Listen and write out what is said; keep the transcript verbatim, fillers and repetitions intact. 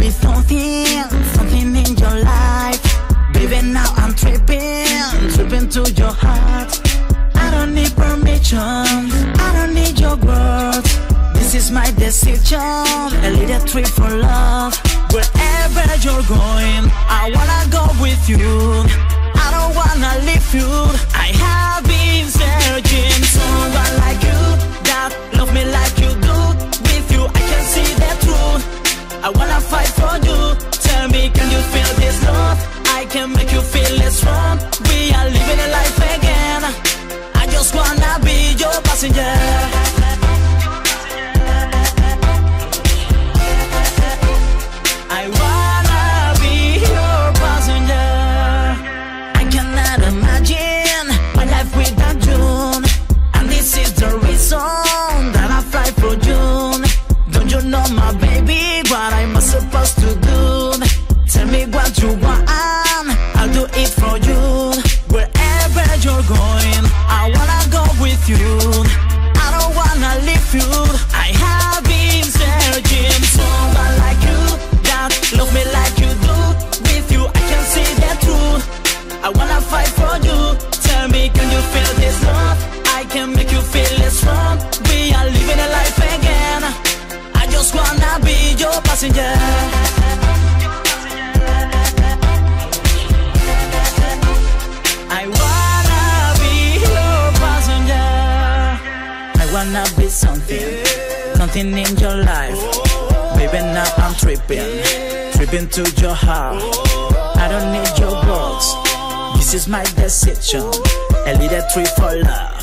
be something, something in your life. Baby, now I'm tripping, tripping to your heart. I don't need permission, I don't need your growth. This is my decision, a little trip for love. Wherever you're going, I wanna go with you. I don't wanna leave you. I have been searching someone like you that love me like you do. With you, I can see the truth. I wanna fight for you. Tell me, can you feel this love? I can make you feel it's wrong. We are living a life again. I just wanna be your passenger. Something in your life, baby. Now I'm tripping, tripping to your heart. I don't need your words. This is my decision, a little trip for love.